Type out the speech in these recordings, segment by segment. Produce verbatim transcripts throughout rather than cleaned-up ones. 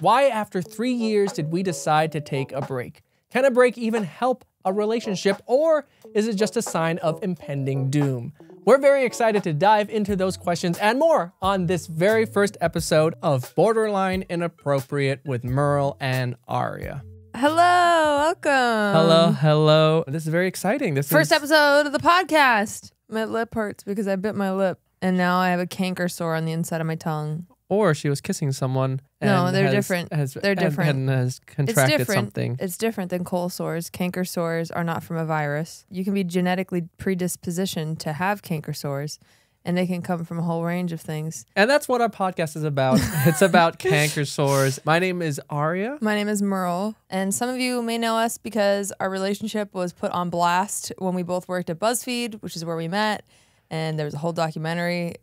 Why, after three years, did we decide to take a break? Can a break even help a relationship, or is it just a sign of impending doom? We're very excited to dive into those questions and more on this very first episode of Borderline Inappropriate with Merle and Aria. Hello, welcome. Hello, hello. This is very exciting. This first is... episode of the podcast. My lip hurts because I bit my lip, and now I have a canker sore on the inside of my tongue. Or she was kissing someone. And no, they're has, different. Has, they're different. And, and has contracted it's something. It's different than cold sores. Canker sores are not from a virus. You can be genetically predispositioned to have canker sores, and they can come from a whole range of things. And that's what our podcast is about. It's about canker sores. My name is Aria. My name is Merle. And some of you may know us because our relationship was put on blast when we both worked at BuzzFeed, which is where we met. And there was a whole documentary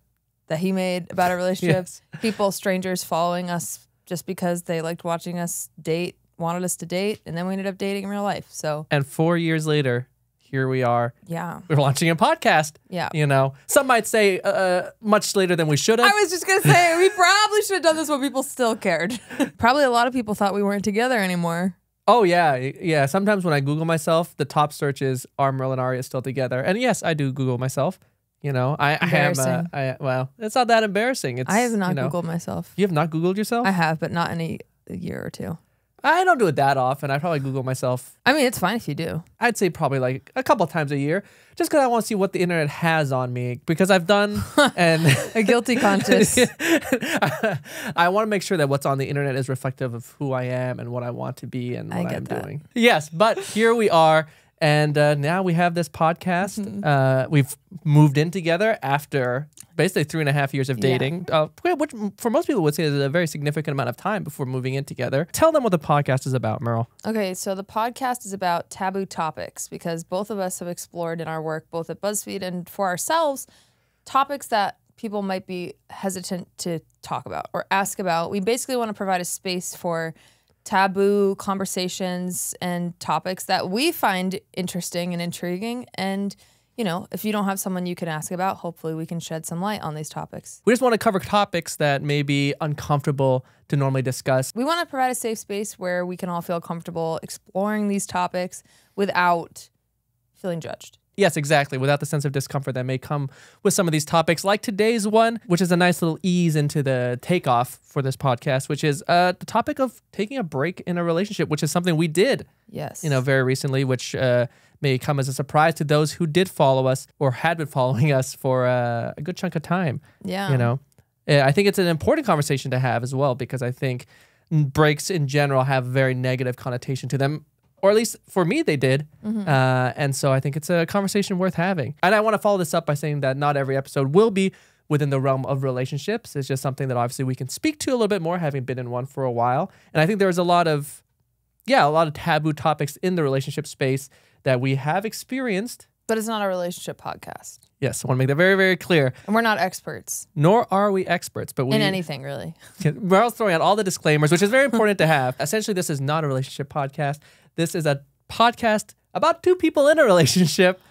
that he made about our relationship. Yes. People, strangers following us just because they liked watching us date, wanted us to date, and then we ended up dating in real life. So, and four years later, here we are. Yeah. We're launching a podcast. Yeah. You know, some might say uh, much later than we should have. I was just going to say, we probably should have done this when people still cared. Probably a lot of people thought we weren't together anymore. Oh, yeah. Yeah. Sometimes when I Google myself, the top search is, are Merle and Aria still together? And yes, I do Google myself. You know, I, I am. Uh, I, well, it's not that embarrassing. It's, I have not you know, Googled myself. You have not Googled yourself? I have, but not in a, a year or two. I don't do it that often. I probably Google myself. I mean, it's fine if you do. I'd say probably like a couple times a year, just because I want to see what the internet has on me, because I've done and a guilty conscience. I, I want to make sure that what's on the internet is reflective of who I am and what I want to be and what I'm that. doing. Yes, but here we are. And uh, now we have this podcast. Mm-hmm. uh, we've moved in together after basically three and a half years of dating, yeah. uh, which for most people would say is a very significant amount of time before moving in together. Tell them what the podcast is about, Merle. Okay, so the podcast is about taboo topics because both of us have explored in our work, both at BuzzFeed and for ourselves, topics that people might be hesitant to talk about or ask about. We basically want to provide a space for taboo conversations and topics that we find interesting and intriguing. And, you know, if you don't have someone you can ask about, hopefully we can shed some light on these topics. We just want to cover topics that may be uncomfortable to normally discuss. We want to provide a safe space where we can all feel comfortable exploring these topics without feeling judged. Yes, exactly. Without the sense of discomfort that may come with some of these topics, like today's one, which is a nice little ease into the takeoff for this podcast, which is uh, the topic of taking a break in a relationship, which is something we did, yes, you know, very recently, which uh, may come as a surprise to those who did follow us or had been following us for uh, a good chunk of time. Yeah, you know, I think it's an important conversation to have as well, because I think breaks in general have very negative connotation to them. Or at least for me, they did. Mm-hmm. uh, and so I think it's a conversation worth having. And I want to follow this up by saying that not every episode will be within the realm of relationships. It's just something that obviously we can speak to a little bit more, having been in one for a while. And I think there's a lot of, yeah, a lot of taboo topics in the relationship space that we have experienced. But it's not a relationship podcast. Yes, I want to make that very, very clear. And we're not experts. Nor are we experts. But we, in anything, really. We're throwing out all the disclaimers, which is very important to have. Essentially, this is not a relationship podcast. This is a podcast about two people in a relationship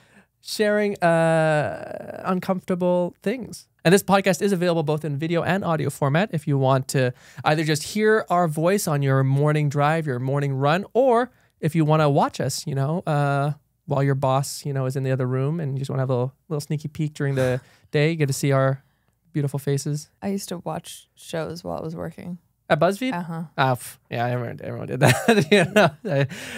sharing uh, uncomfortable things. And this podcast is available both in video and audio format if you want to either just hear our voice on your morning drive, your morning run, or if you want to watch us, you know, uh, while your boss, you know, is in the other room and you just want to have a little, little sneaky peek during the day. You get to see our beautiful faces. I used to watch shows while I was working. At BuzzFeed? Uh-huh. Oh, yeah, everyone, everyone did that. You know?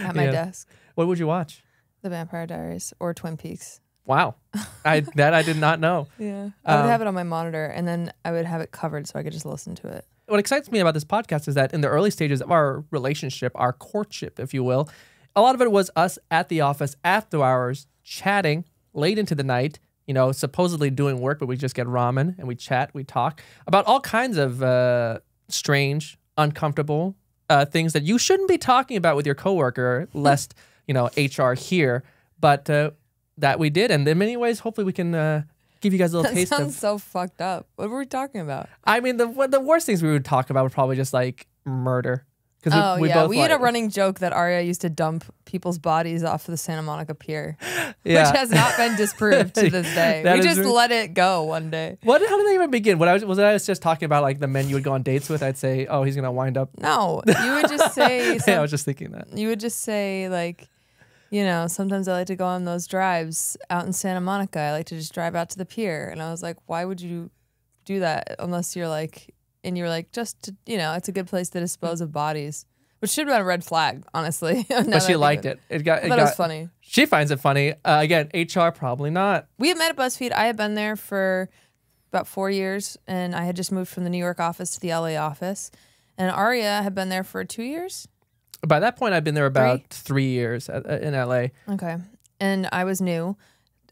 At my yeah. desk. What would you watch? The Vampire Diaries or Twin Peaks. Wow. I That I did not know. Yeah. I um, would have it on my monitor, and then I would have it covered so I could just listen to it. What excites me about this podcast is that in the early stages of our relationship, our courtship, if you will, a lot of it was us at the office after hours chatting late into the night, you know, supposedly doing work, but we just get ramen and we chat, we talk about all kinds of... Uh, strange, uncomfortable uh, things that you shouldn't be talking about with your coworker, lest, you know, H R hear, but uh, that we did. And in many ways, hopefully we can uh, give you guys a little that taste of... That sounds so fucked up. What were we talking about? I mean, the the worst things we would talk about were probably just like murder. Because oh, we, we yeah. both we like had a running joke that Aria used to dump people's bodies off the Santa Monica Pier, yeah. which has not been disproved to this day. We just really... let it go one day. What? How did they even begin? What I was, was I was just talking about, like the men you would go on dates with. I'd say, oh, he's gonna wind up. No, you would just say. Some, yeah, I was just thinking that. You would just say like, you know, sometimes I like to go on those drives out in Santa Monica. I like to just drive out to the pier, and I was like, why would you do that unless you're like. And you were like, just, to, you know, it's a good place to dispose of bodies, which should have been a red flag, honestly. But she liked it. It got, it got, it was funny. She finds it funny. Uh, again, H R probably not. We had met at BuzzFeed. I had been there for about four years, and I had just moved from the New York office to the L A office. And Aria had been there for two years. By that point, I'd been there about three, three years at, uh, in L A. Okay, and I was new.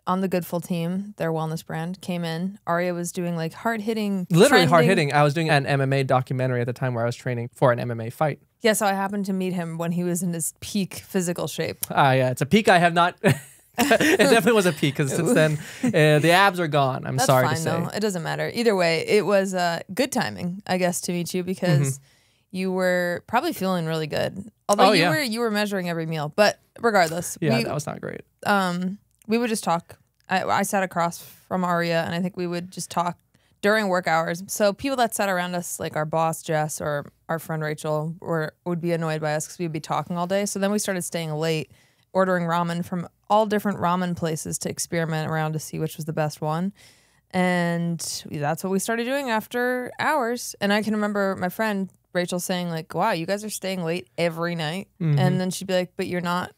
On the Goodful team, their wellness brand, came in. Aria was doing like hard-hitting, literally hard-hitting. I was doing an M M A documentary at the time where I was training for an M M A fight. Yeah, so I happened to meet him when he was in his peak physical shape. Ah, uh, yeah, it's a peak I have not. It definitely was a peak because since then, uh, the abs are gone. I'm That's sorry fine, to say. Though. It doesn't matter. Either way, it was uh, good timing, I guess, to meet you because mm-hmm. you were probably feeling really good. Although oh, you yeah. were you were measuring every meal, but regardless, yeah, we, that was not great. Um. We would just talk. I, I sat across from Aria, and I think we would just talk during work hours. So people that sat around us, like our boss, Jess, or our friend Rachel, were, would be annoyed by us because we'd be talking all day. So then we started staying late, ordering ramen from all different ramen places to experiment around to see which was the best one. And that's what we started doing after hours. And I can remember my friend Rachel saying, like, wow, you guys are staying late every night. Mm-hmm. And then she'd be like, but you're not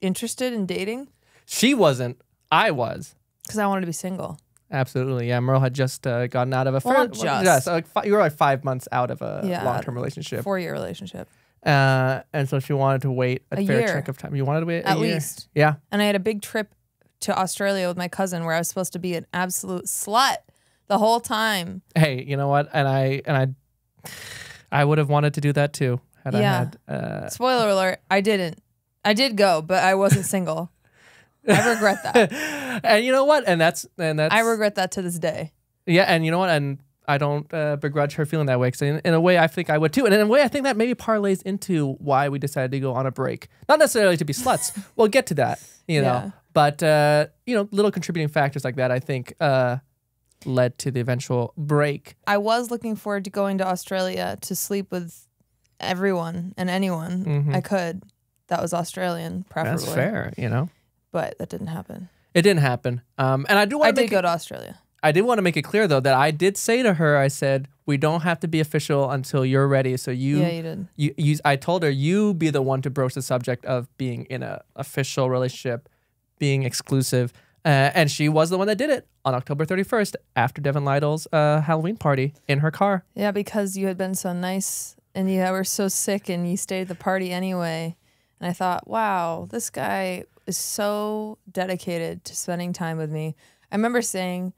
interested in dating? She wasn't. I was. Because I wanted to be single. Absolutely. Yeah. Merle had just uh, gotten out of a... Well, fair, not just. Yeah, so like you were like five months out of a yeah, long-term relationship. Four-year relationship. Uh, and so she wanted to wait a, a fair year. chunk of time. You wanted to wait a At year? least. Yeah. And I had a big trip to Australia with my cousin where I was supposed to be an absolute slut the whole time. Hey, you know what? And I and I, I would have wanted to do that too had yeah. I had... Uh, Spoiler alert. I didn't. I did go, but I wasn't single. I regret that. And you know what? And that's and that's. I regret that to this day. Yeah, and you know what? And I don't uh, begrudge her feeling that way. Because in, in a way, I think I would too. And in a way, I think that maybe parlays into why we decided to go on a break. Not necessarily to be sluts. We'll get to that. You know. Yeah. But uh, you know, little contributing factors like that, I think, uh, led to the eventual break. I was looking forward to going to Australia to sleep with everyone and anyone mm-hmm. I could. That was Australian, preferably. That's fair. You know. But that didn't happen. It didn't happen. Um, and I do. I did go to Australia. I did want to make it clear though that I did say to her, I said, "We don't have to be official until you're ready." So you, yeah, you did. You, you, I told her, you be the one to broach the subject of being in an official relationship, being exclusive, uh, and she was the one that did it on October thirty-first after Devin Lytle's uh, Halloween party in her car. Yeah, because you had been so nice and you were so sick, and you stayed at the party anyway. And I thought, wow, this guy is so dedicated to spending time with me. I remember saying,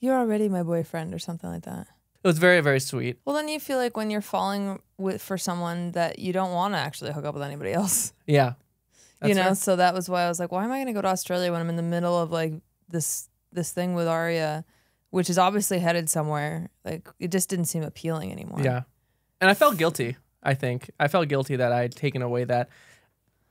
"You're already my boyfriend," or something like that. It was very, very sweet. Well, then you feel like when you're falling with for someone that you don't want to actually hook up with anybody else. Yeah, you know. Fair. So that was why I was like, "Why am I going to go to Australia when I'm in the middle of like this this thing with Aria, which is obviously headed somewhere?" Like it just didn't seem appealing anymore. Yeah, and I felt guilty. I think I felt guilty that I had taken away that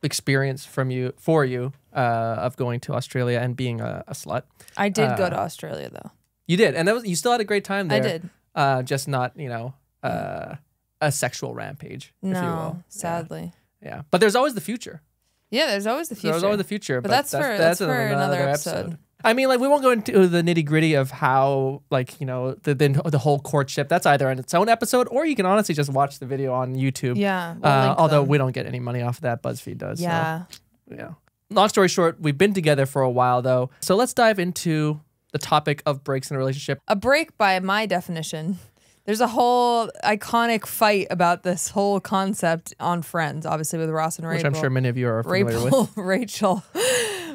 experience from you for you uh of going to Australia and being a, a slut. I did uh, go to Australia though. You did, and that was you still had a great time there. I did, uh just not, you know, uh a sexual rampage, no, if you will. Sadly. Yeah. Yeah, but there's always the future. Yeah, there's always the future. There's always the future, but, but that's, that's for that's, that's for another, another episode. episode. I mean, like, we won't go into the nitty-gritty of how, like, you know, the, the the whole courtship. That's either in its own episode, or you can honestly just watch the video on YouTube. Yeah. We'll uh, although them. we don't get any money off of that. BuzzFeed does. Yeah. So, yeah. Long story short, we've been together for a while, though. So let's dive into the topic of breaks in a relationship. A break, by my definition. There's a whole iconic fight about this whole concept on Friends, obviously, with Ross and Rachel. Which I'm sure many of you are familiar Rachel, with. Rachel.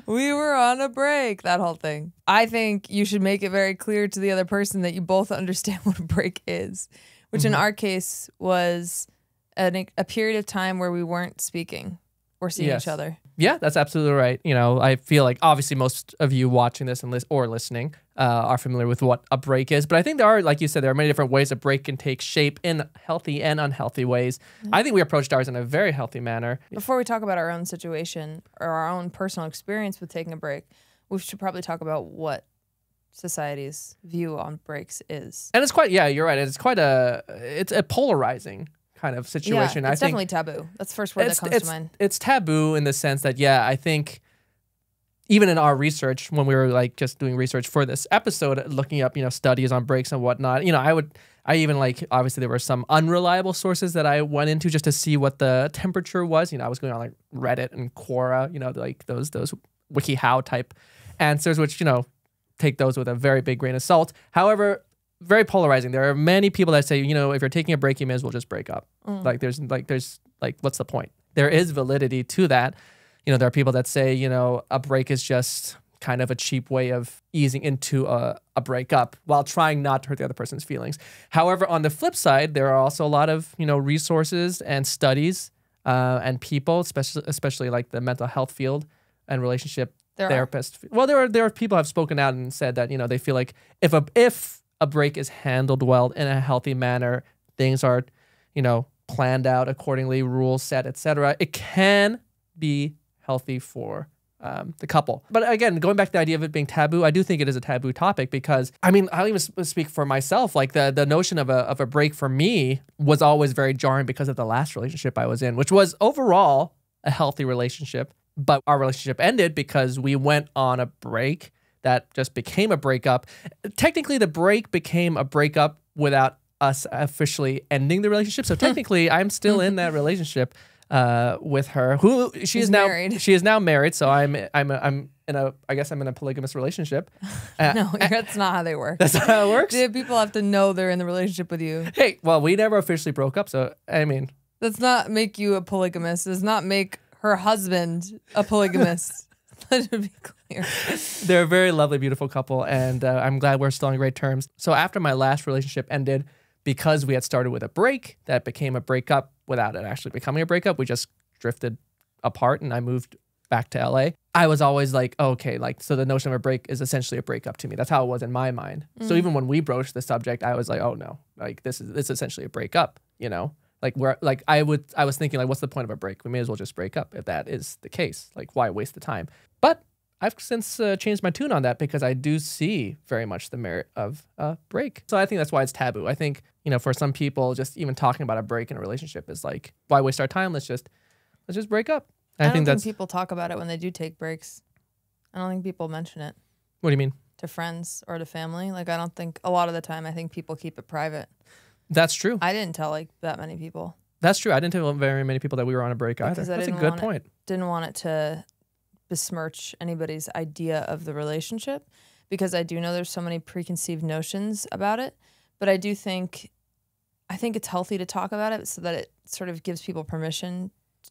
We were on a break, that whole thing. I think you should make it very clear to the other person that you both understand what a break is, which mm-hmm. in our case was an, a period of time where we weren't speaking or seeing yes. each other. Yeah, that's absolutely right. You know, I feel like obviously most of you watching this and lis or listening uh, are familiar with what a break is. But I think there are, like you said, there are many different ways a break can take shape in healthy and unhealthy ways. Mm-hmm. I think we approached ours in a very healthy manner. Before we talk about our own situation or our own personal experience with taking a break, we should probably talk about what society's view on breaks is. And it's quite, yeah, you're right. It's quite a, it's a polarizing kind of situation. Yeah, it's I definitely think taboo. That's the first word that comes to mind. It's taboo in the sense that, yeah, I think even in our research, when we were like just doing research for this episode, looking up, you know, studies on breaks and whatnot, you know, I would, I even like, obviously there were some unreliable sources that I went into just to see what the temperature was. You know, I was going on like Reddit and Quora, you know, like those, those WikiHow type answers, which, you know, take those with a very big grain of salt. However, very polarizing. There are many people that say, you know, if you're taking a break, you may as well just break up. Mm. Like there's like there's like what's the point? There is validity to that. You know, there are people that say, you know, a break is just kind of a cheap way of easing into a, a breakup while trying not to hurt the other person's feelings. However, on the flip side, there are also a lot of, you know, resources and studies uh, and people, especially especially like the mental health field and relationship There therapist. Are. Well, there are there are people who have spoken out and said that, you know, they feel like if a if a break is handled well in a healthy manner, things are, you know, planned out accordingly, rules set, et cetera. It can be healthy for um, the couple. But again, going back to the idea of it being taboo, I do think it is a taboo topic because, I mean, I'll even speak for myself. Like the the notion of a of a break for me was always very jarring because of the last relationship I was in, which was overall a healthy relationship. But our relationship ended because we went on a break that just became a breakup. Technically, the break became a breakup without us officially ending the relationship. So technically, I'm still in that relationship uh, with her, who she She's is now married. She is now married. So I'm I'm I'm in a I guess I'm in a polygamous relationship. Uh, no, that's not how they work. That's not how it works. Dude, people have to know they're in the relationship with you. Hey, well, we never officially broke up, so I mean, that's not make you a polygamist. Does not make her husband a polygamist. Let it be clear. They're a very lovely, beautiful couple, and uh, I'm glad we're still on great terms. So after my last relationship ended, because we had started with a break that became a breakup without it actually becoming a breakup, we just drifted apart, and I moved back to L A. I was always like, oh, okay, like, so the notion of a break is essentially a breakup to me. That's how it was in my mind. Mm. So even when we broached the subject, I was like, oh no, like this is this is essentially a breakup, you know? Like where, like I would, I was thinking, like, what's the point of a break? We may as well just break up if that is the case. Like, why waste the time? But I've since uh, changed my tune on that because I do see very much the merit of a break. So I think that's why it's taboo. I think, you know, for some people, just even talking about a break in a relationship is like, why waste our time? Let's just, let's just break up. I, I don't think, that's... think people talk about it when they do take breaks. I don't think people mention it. What do you mean? To friends or to family. Like, I don't think a lot of the time. I think people keep it private. That's true. I didn't tell like that many people. That's true. I didn't tell very many people that we were on a break either. That's a good point. It, didn't want it to besmirch anybody's idea of the relationship because I do know there's so many preconceived notions about it. But I do think, I think it's healthy to talk about it so that it sort of gives people permission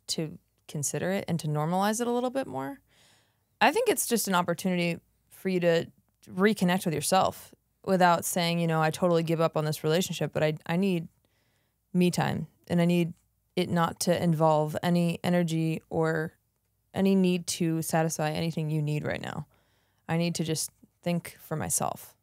to consider it and to normalize it a little bit more. I think it's just an opportunity for you to reconnect with yourself. Without saying, you know, I totally give up on this relationship, but I, I need me time and I need it not to involve any energy or any need to satisfy anything you need right now. I need to just think for myself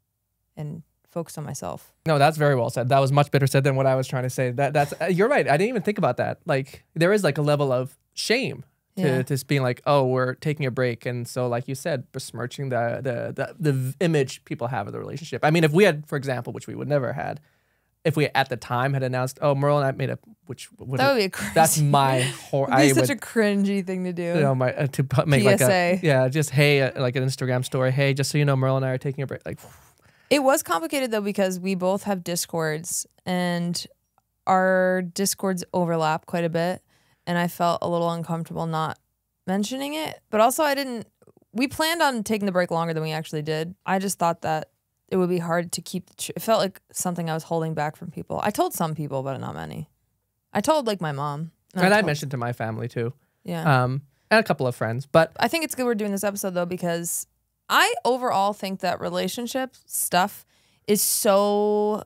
and focus on myself. No, that's very well said. That was much better said than what I was trying to say. That that's you're right. I didn't even think about that. Like there is like a level of shame. To yeah. just being like, oh, we're taking a break, and so like you said, besmirching the, the the the image people have of the relationship. I mean, if we had, for example, which we would never had, if we at the time had announced, oh, Merle and I made a, which would that would be a crazy. That's my horror. It's such would, a cringy thing to do. You know, my uh, to make P S A. Like a yeah, just hey, uh, like an Instagram story. Hey, just so you know, Merle and I are taking a break. Like, it was complicated though because we both have Discords and our Discords overlap quite a bit. And I felt a little uncomfortable not mentioning it. But also I didn't, we planned on taking the break longer than we actually did. I just thought that it would be hard to keep, the tr it felt like something I was holding back from people. I told some people, but not many. I told like my mom. And, and I, I mentioned to my family too. Yeah. Um, and a couple of friends. But I think it's good we're doing this episode though because I overall think that relationship stuff is so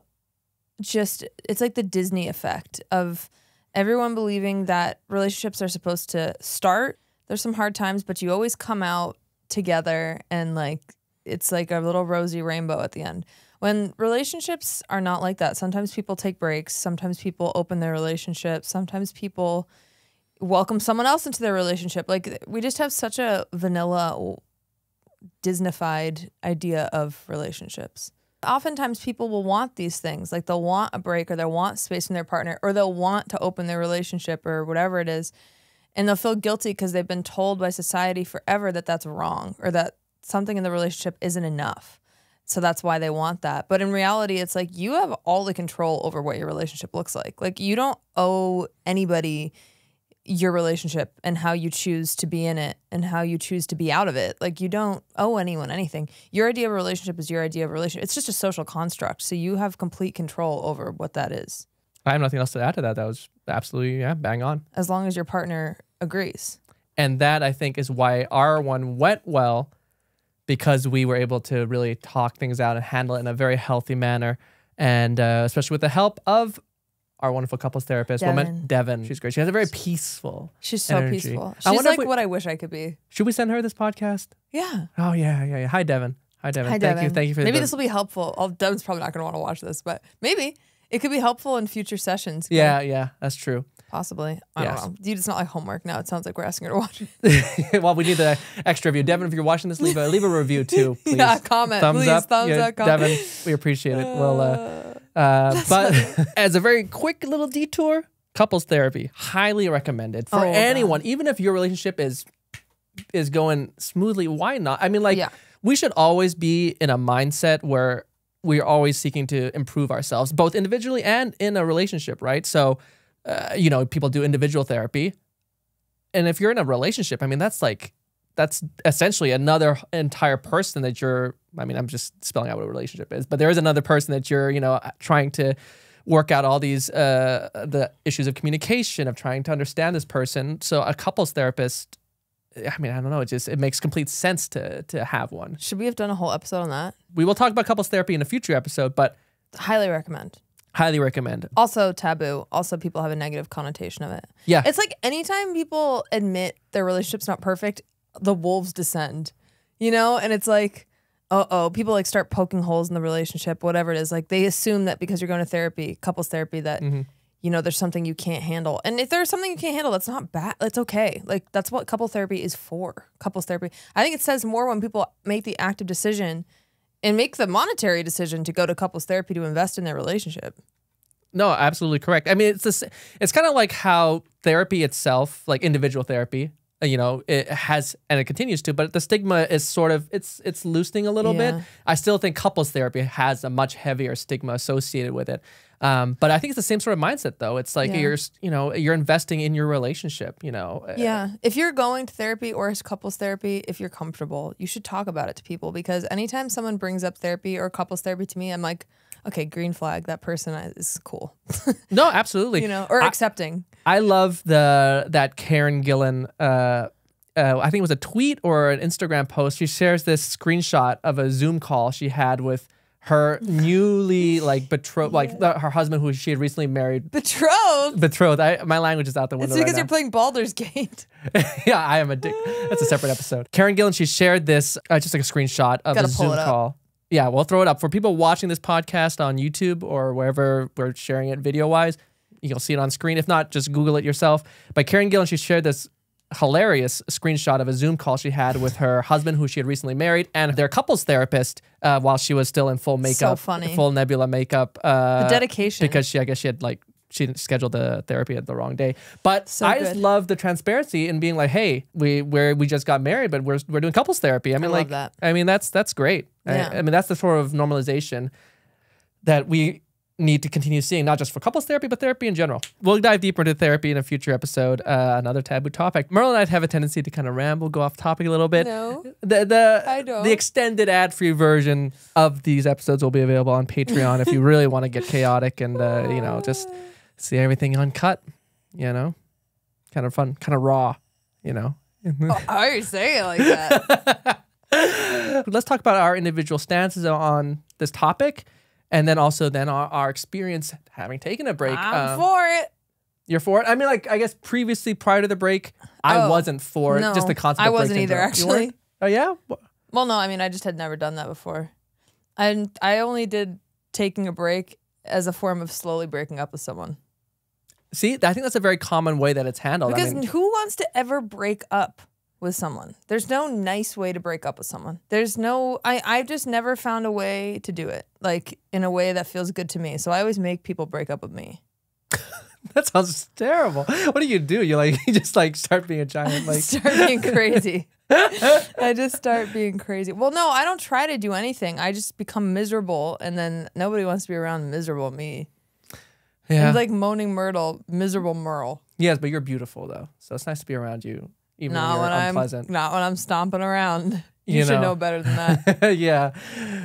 just, it's like the Disney effect of everyone believing that relationships are supposed to start there's some hard times, but you always come out together, and like it's like a little rosy rainbow at the end. When relationships are not like that, sometimes people take breaks, sometimes people open their relationship, sometimes people welcome someone else into their relationship. Like, we just have such a vanilla, Disney-fied idea of relationships. Oftentimes people will want these things, like they'll want a break, or they'll want space from their partner, or they'll want to open their relationship or whatever it is, and they'll feel guilty because they've been told by society forever that that's wrong, or that something in the relationship isn't enough. So that's why they want that. But in reality, it's like you have all the control over what your relationship looks like. Like, you don't owe anybody your relationship and how you choose to be in it and how you choose to be out of it. Like, you don't owe anyone anything. Your idea of a relationship is your idea of a relationship. It's just a social construct. So you have complete control over what that is. I have nothing else to add to that. That was absolutely, yeah, bang on. As long as your partner agrees. And that, I think, is why our one went well, because we were able to really talk things out and handle it in a very healthy manner. And uh, especially with the help of our wonderful couples therapist, Devin. woman, Devin. She's great. She has a very peaceful She's so energy. peaceful. She's I wonder like we, what I wish I could be. Should we send her this podcast? Yeah. Oh, yeah, yeah, yeah. Hi, Devin. Hi, Devin. Hi, Devin. Thank you. Thank you for maybe the, this will be helpful. Oh, Devin's probably not going to want to watch this, but maybe it could be helpful in future sessions. Yeah, yeah, that's true. Possibly. I yes. don't know. Dude, it's not like homework now. It sounds like we're asking her to watch it. Well, we need the extra review. Devin, if you're watching this, leave a, leave a review too, please. Yeah, comment. Thumbs please, up. Thumbs yeah, up. Comment. Devin, we appreciate it. Uh, well, uh, uh, but as a very quick little detour, couples therapy, highly recommended for oh, anyone. God. Even if your relationship is is going smoothly, why not? I mean, like, yeah. we should always be in a mindset where we're always seeking to improve ourselves, both individually and in a relationship, right? So, Uh, you know, people do individual therapy. And if you're in a relationship, I mean, that's like, that's essentially another entire person that you're, I mean, I'm just spelling out what a relationship is, but there is another person that you're, you know, trying to work out all these, uh, the issues of communication, of trying to understand this person. So a couples therapist, I mean, I don't know, it just, it makes complete sense to, to have one. Should we have done a whole episode on that? We will talk about couples therapy in a future episode, but highly recommend. Highly recommend. Also taboo. Also, people have a negative connotation of it. Yeah. It's like anytime people admit their relationship's not perfect, the wolves descend, you know? And it's like, uh-oh, people like start poking holes in the relationship, whatever it is. Like, they assume that because you're going to therapy, couples therapy, that, mm-hmm. you know, there's something you can't handle. And if there's something you can't handle, that's not bad. That's okay. Like, that's what couple therapy is for. Couples therapy. I think it says more when people make the active decision and make the monetary decision to go to couples therapy to invest in their relationship. No, absolutely correct. I mean, it's this, it's kind of like how therapy itself, like individual therapy, you know, it has, and it continues to, but the stigma is sort of, it's it's loosening a little yeah. bit. I still think couples therapy has a much heavier stigma associated with it. Um, but I think it's the same sort of mindset, though. It's like yeah. you're, you know, you're investing in your relationship, you know. Yeah. If you're going to therapy or couples therapy, if you're comfortable, you should talk about it to people, because anytime someone brings up therapy or couples therapy to me, I'm like, okay, green flag, that person is cool. No, absolutely. You know, or I, accepting. I love the that Karen Gillan, uh, uh, I think it was a tweet or an Instagram post. She shares this screenshot of a Zoom call she had with her newly like betrothed, yeah. like uh, her husband who she had recently married. Betrothed? Betrothed. I, my language is out the window. It's because right you're now. playing Baldur's Gate. Yeah, I am a dick. That's a separate episode. Karen Gillan, she shared this, uh, just like a screenshot of Gotta a Zoom call. Yeah, we'll throw it up. For people watching this podcast on YouTube or wherever we're sharing it video-wise, you'll see it on screen. If not, just Google it yourself. But Karen Gillan, she shared this hilarious screenshot of a Zoom call she had with her husband, who she had recently married, and their couples therapist uh, while she was still in full makeup. So funny. Full Nebula makeup. Uh, the dedication. Because she, I guess she had like, she didn't schedule the therapy at the wrong day. But so I good. just love the transparency and being like, hey, we we're, we just got married, but we're, we're doing couples therapy. I mean, I like, that. I mean, that's, that's great. Yeah. I, I mean, that's the sort of normalization that we need to continue seeing, not just for couples therapy, but therapy in general. We'll dive deeper into therapy in a future episode, uh, another taboo topic. Merle and I have a tendency to kind of ramble, go off topic a little bit. No, the, the, I don't. The extended ad-free version of these episodes will be available on Patreon if you really want to get chaotic and, uh, you know, just... see everything uncut, you know, kind of fun, kind of raw, you know. Oh, I already say it like that. Let's talk about our individual stances on this topic, and then also then our, our experience having taken a break. I'm um, for it. You're for it? I mean, like, I guess previously, prior to the break, I oh, wasn't for it. No, just the concept of breaking. I wasn't either, actually. Oh, yeah? Well, no, I mean, I just had never done that before. And I only did taking a break as a form of slowly breaking up with someone. See, I think that's a very common way that it's handled. Because I mean, who wants to ever break up with someone? There's no nice way to break up with someone. There's no, I, I've just never found a way to do it, like, in a way that feels good to me. So I always make people break up with me. That sounds terrible. What do you do? You like, you just like start being a giant, like start being crazy. I just start being crazy. Well, no, I don't try to do anything. I just become miserable, and then nobody wants to be around miserable me. Yeah, it's like moaning Myrtle, miserable Merle. Yes, but you're beautiful though, so it's nice to be around you, even not when, when you're unpleasant. I'm, not when I'm stomping around. You, you should know. know better than that. Yeah,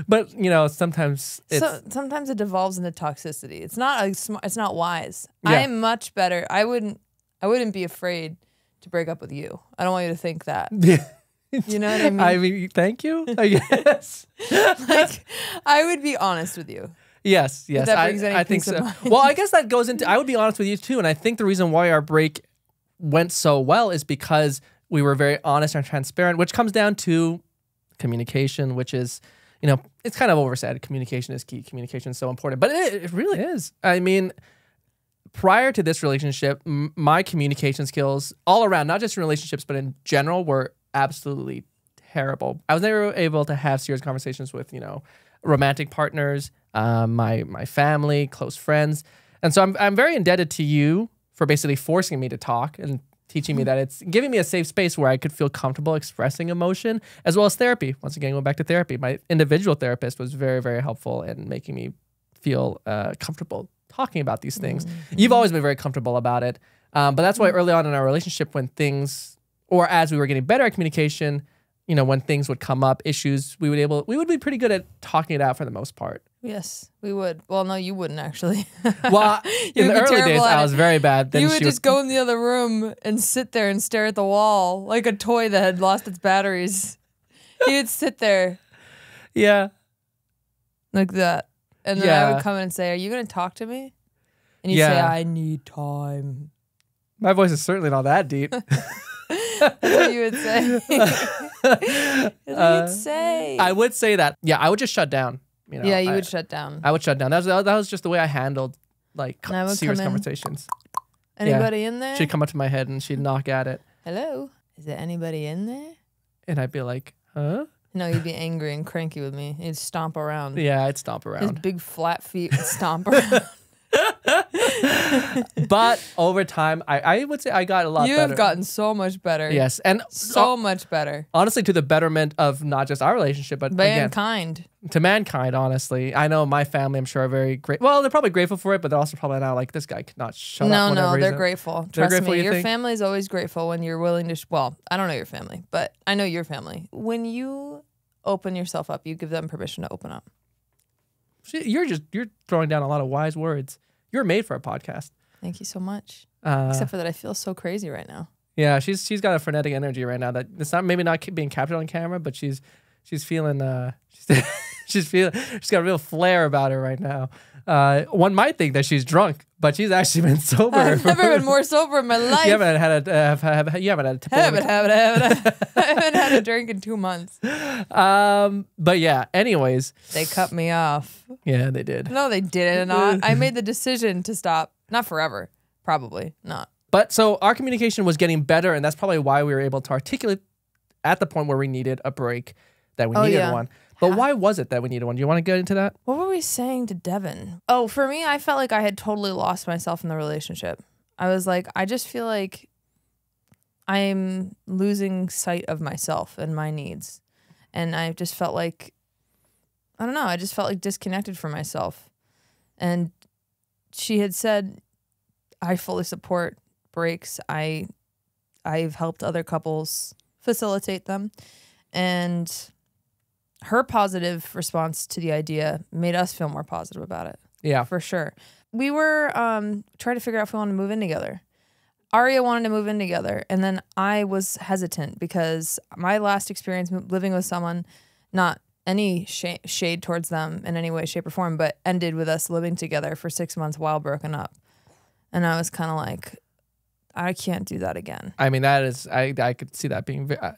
but you know, sometimes it's so, sometimes it devolves into toxicity. It's not a sm it's not wise. Yeah. I'm much better. I wouldn't I wouldn't be afraid to break up with you. I don't want you to think that. Yeah. You know what I mean? I mean, thank you. I guess. Like, I would be honest with you. Yes, yes, I, I think so. Well, I guess that goes into. I would be honest with you too, and I think the reason why our break went so well is because we were very honest and transparent, which comes down to communication, which is, you know, it's kind of oversaid. Communication is key. Communication is so important, but it, it really is. I mean, prior to this relationship, m my communication skills all around, not just in relationships, but in general, were absolutely terrible. I was never able to have serious conversations with, you know, romantic partners, uh, my my family, close friends, and so I'm I'm very indebted to you for basically forcing me to talk and teaching me that it's giving me a safe space where I could feel comfortable expressing emotion, as well as therapy. Once again, going back to therapy, my individual therapist was very, very helpful in making me feel uh, comfortable talking about these things. Mm-hmm. You've always been very comfortable about it. Um, but that's why early on in our relationship, when things, or as we were getting better at communication, you know, when things would come up, issues, we would able, we would be pretty good at talking it out for the most part. Yes, we would. Well, no, you wouldn't actually. Well, in the early days, I was very bad. Then you would just go in the other room and sit there and stare at the wall like a toy that had lost its batteries. You'd sit there. Yeah. Like that. And then yeah. I would come in and say, are you going to talk to me? And you'd yeah. say, I need time. My voice is certainly not that deep. That's what you would say. That's what uh, you'd say. I would say that. Yeah, I would just shut down. You know, yeah, you I, would shut down. I would shut down. That was that was just the way I handled like I serious in. conversations. Anybody yeah. in there? She'd come up to my head and she'd knock at it. Hello, is there anybody in there? And I'd be like, huh? No, you'd be angry and cranky with me. You'd stomp around. Yeah, I'd stomp around. His big flat feet would stomp around. But over time, I, I would say I got a lot You've better. You've gotten so much better. Yes. And so uh, much better. Honestly, to the betterment of not just our relationship, but mankind. Again, to mankind, honestly. I know my family, I'm sure, are very grateful. Well, they're probably grateful for it, but they're also probably not like, this guy could not shut no, up. No, no, they're reason. grateful. Trust they're grateful, me. You your think? Family is always grateful when you're willing to, sh well, I don't know your family, but I know your family. When you open yourself up, you give them permission to open up. You're just, you're throwing down a lot of wise words. You're made for a podcast. Thank you so much. Uh, Except for that, I feel so crazy right now. Yeah, she's she's got a frenetic energy right now that it's not maybe not being captured on camera, but she's she's feeling uh she's she's feeling she's got a real flair about her right now. Uh, one might think that she's drunk, but she's actually been sober. I've never been more sober in my life. You haven't had a uh, have, have, you haven't had a haven't, haven't, haven't, I haven't had a drink in two months. Um, but yeah. Anyways, they cut me off. Yeah, they did. No, they didn't. Not. I made the decision to stop. Not forever, probably not. But so our communication was getting better, and that's probably why we were able to articulate at the point where we needed a break, that we oh, needed yeah. one. But why was it that we needed one? Do you want to get into that? What were we saying to Devin? Oh, for me, I felt like I had totally lost myself in the relationship. I was like, I just feel like I'm losing sight of myself and my needs. And I just felt like, I don't know, I just felt like disconnected from myself. And she had said, I fully support breaks. I, I've helped other couples facilitate them. And her positive response to the idea made us feel more positive about it. Yeah. For sure. We were um, trying to figure out if we wanted to move in together. Aria wanted to move in together. And then I was hesitant because my last experience living with someone, not any sh shade towards them in any way, shape, or form, but ended with us living together for six months while broken up. And I was kind of like, I can't do that again. I mean, that is, I, I could see that being, I,